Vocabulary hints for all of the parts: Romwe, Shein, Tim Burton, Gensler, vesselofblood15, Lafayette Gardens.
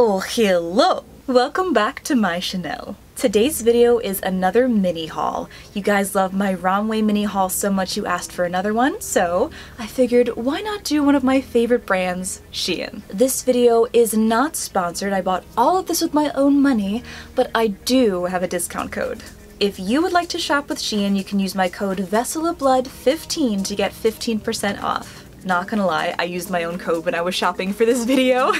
Oh hello! Welcome back to my channel. Today's video is another mini haul. You guys love my Romwe mini haul so much you asked for another one, so I figured why not do one of my favorite brands, Shein. This video is not sponsored, I bought all of this with my own money, but I do have a discount code. If you would like to shop with Shein, you can use my code vesselofblood15 to get 15% off. Not gonna lie, I used my own code when I was shopping for this video.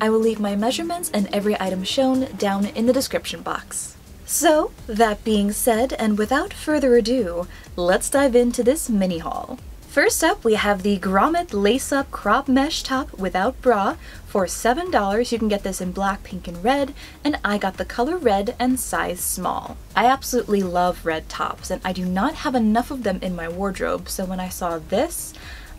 I will leave my measurements and every item shown down in the description box. So, that being said, and without further ado, let's dive into this mini haul. First up, we have the grommet lace-up crop mesh top without bra. For $7, you can get this in black, pink, and red, and I got the color red and size small. I absolutely love red tops, and I do not have enough of them in my wardrobe, so when I saw this,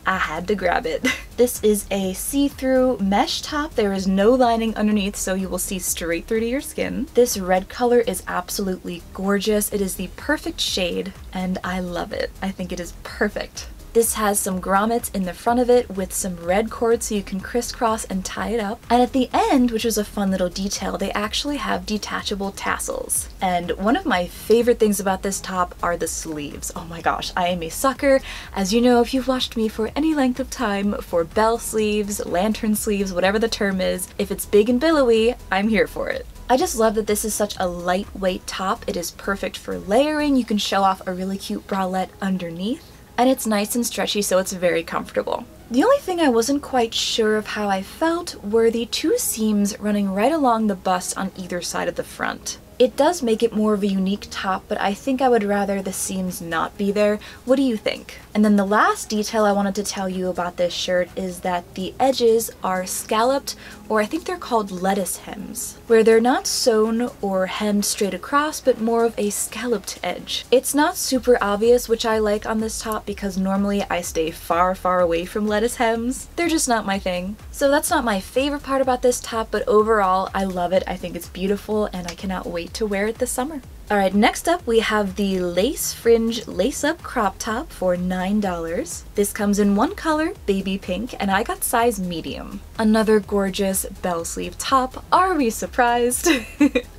I had to grab it. This is a see-through mesh top. There is no lining underneath, so you will see straight through to your skin. This red color is absolutely gorgeous. It is the perfect shade, and I love it. I think it is perfect. This has some grommets in the front of it with some red cord so you can crisscross and tie it up. And at the end, which was a fun little detail, they actually have detachable tassels. And one of my favorite things about this top are the sleeves. Oh my gosh, I am a sucker. As you know, if you've watched me for any length of time, for bell sleeves, lantern sleeves, whatever the term is, if it's big and billowy, I'm here for it. I just love that this is such a lightweight top. It is perfect for layering. You can show off a really cute bralette underneath. And it's nice and stretchy, so it's very comfortable. The only thing I wasn't quite sure of how I felt were the two seams running right along the bust on either side of the front. It does make it more of a unique top, but I think I would rather the seams not be there. What do you think? And then the last detail I wanted to tell you about this shirt is that the edges are scalloped, or I think they're called lettuce hems, where they're not sewn or hemmed straight across, but more of a scalloped edge. It's not super obvious, which I like on this top because normally I stay far, far away from lettuce hems. They're just not my thing. So that's not my favorite part about this top, but overall, I love it. I think it's beautiful, and I cannot wait to wear it this summer. Alright, next up we have the lace fringe lace-up crop top for $9. This comes in one color, baby pink, and I got size medium. Another gorgeous bell sleeve top. Are we surprised?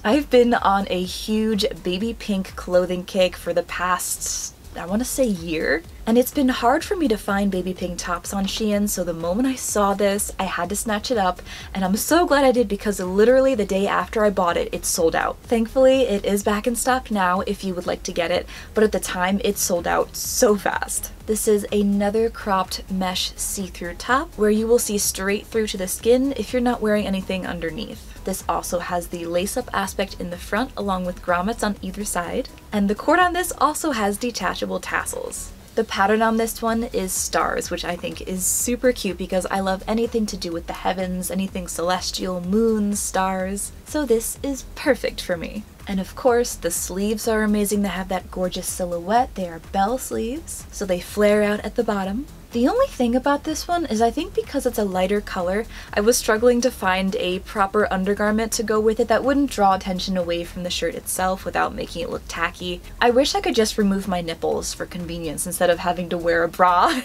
I've been on a huge baby pink clothing kick for the past, I want to say, year. And it's been hard for me to find baby pink tops on Shein, so the moment I saw this, I had to snatch it up, and I'm so glad I did because literally the day after I bought it, it sold out. Thankfully, it is back in stock now if you would like to get it, but at the time, it sold out so fast. This is another cropped mesh see-through top where you will see straight through to the skin if you're not wearing anything underneath. This also has the lace-up aspect in the front along with grommets on either side, and the cord on this also has detachable tassels. The pattern on this one is stars, which I think is super cute because I love anything to do with the heavens, anything celestial, moons, stars. So this is perfect for me. And of course, the sleeves are amazing. They have that gorgeous silhouette. They are bell sleeves, so they flare out at the bottom. The only thing about this one is I think because it's a lighter color, I was struggling to find a proper undergarment to go with it that wouldn't draw attention away from the shirt itself without making it look tacky. I wish I could just remove my nipples for convenience instead of having to wear a bra.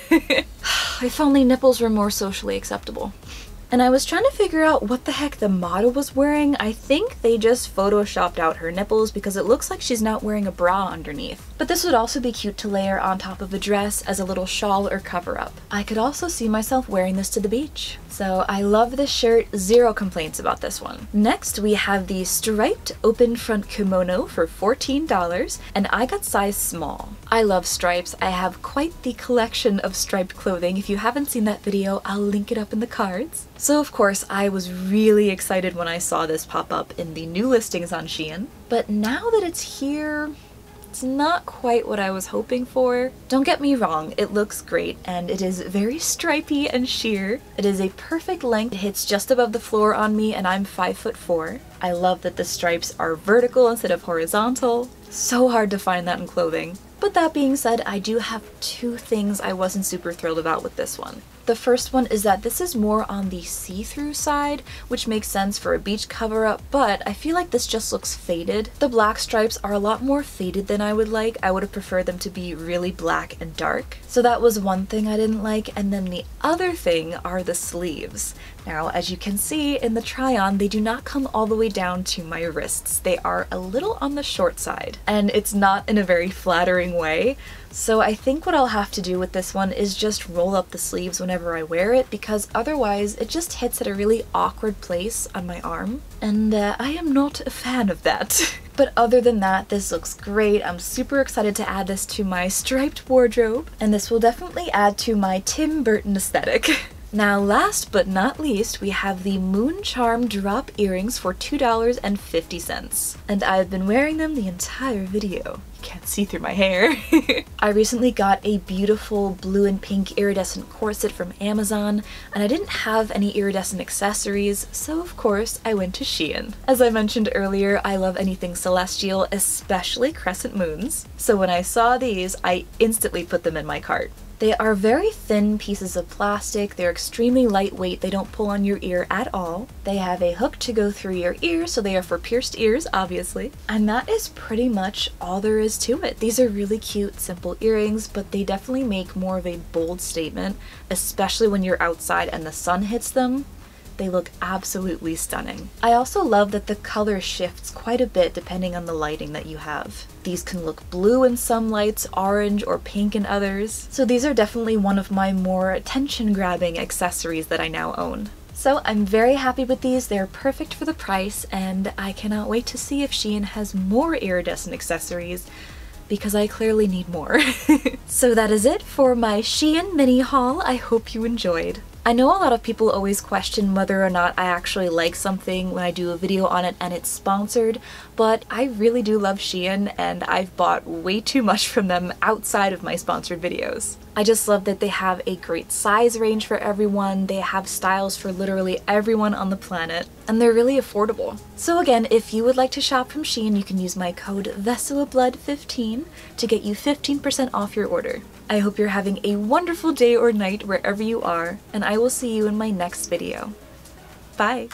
If only nipples were more socially acceptable. And I was trying to figure out what the heck the model was wearing. I think they just photoshopped out her nipples because it looks like she's not wearing a bra underneath. But this would also be cute to layer on top of a dress as a little shawl or cover-up. I could also see myself wearing this to the beach. So I love this shirt, zero complaints about this one. Next, we have the striped open front kimono for $14, and I got size small. I love stripes. I have quite the collection of striped clothing. If you haven't seen that video, I'll link it up in the cards. So of course, I was really excited when I saw this pop up in the new listings on Shein, but now that it's here, it's not quite what I was hoping for. Don't get me wrong, it looks great, and it is very stripy and sheer. It is a perfect length. It hits just above the floor on me, and I'm 5'4". I love that the stripes are vertical instead of horizontal. So hard to find that in clothing. But that being said, I do have two things I wasn't super thrilled about with this one. The first one is that this is more on the see-through side, which makes sense for a beach cover-up, but I feel like this just looks faded. The black stripes are a lot more faded than I would like. I would have preferred them to be really black and dark. So that was one thing I didn't like, and then the other thing are the sleeves. Now, as you can see in the try-on, they do not come all the way down to my wrists. They are a little on the short side, and it's not in a very flattering way. So I think what I'll have to do with this one is just roll up the sleeves whenever I wear it, because otherwise it just hits at a really awkward place on my arm, and I am not a fan of that. But other than that, this looks great. I'm super excited to add this to my striped wardrobe, and this will definitely add to my Tim Burton aesthetic. Now, last but not least, we have the Moon Charm drop earrings for $2.50, and I've been wearing them the entire video. Can't see through my hair. I recently got a beautiful blue and pink iridescent corset from Amazon, and I didn't have any iridescent accessories, so of course I went to Shein. As I mentioned earlier, I love anything celestial, especially crescent moons, so when I saw these, I instantly put them in my cart. They are very thin pieces of plastic, they're extremely lightweight, they don't pull on your ear at all. They have a hook to go through your ear, so they are for pierced ears, obviously. And that is pretty much all there is to it. These are really cute, simple earrings, but they definitely make more of a bold statement, especially when you're outside and the sun hits them. They look absolutely stunning. I also love that the color shifts quite a bit depending on the lighting that you have. These can look blue in some lights, orange, or pink in others. So these are definitely one of my more attention-grabbing accessories that I now own. So I'm very happy with these, they're perfect for the price, and I cannot wait to see if Shein has more iridescent accessories, because I clearly need more. So that is it for my Shein mini haul. I hope you enjoyed. I know a lot of people always question whether or not I actually like something when I do a video on it and it's sponsored, but I really do love Shein, and I've bought way too much from them outside of my sponsored videos. I just love that they have a great size range for everyone, they have styles for literally everyone on the planet, and they're really affordable. So again, if you would like to shop from Shein, you can use my code vesselofblood15 to get you 15% off your order. I hope you're having a wonderful day or night wherever you are, and I will see you in my next video. Bye!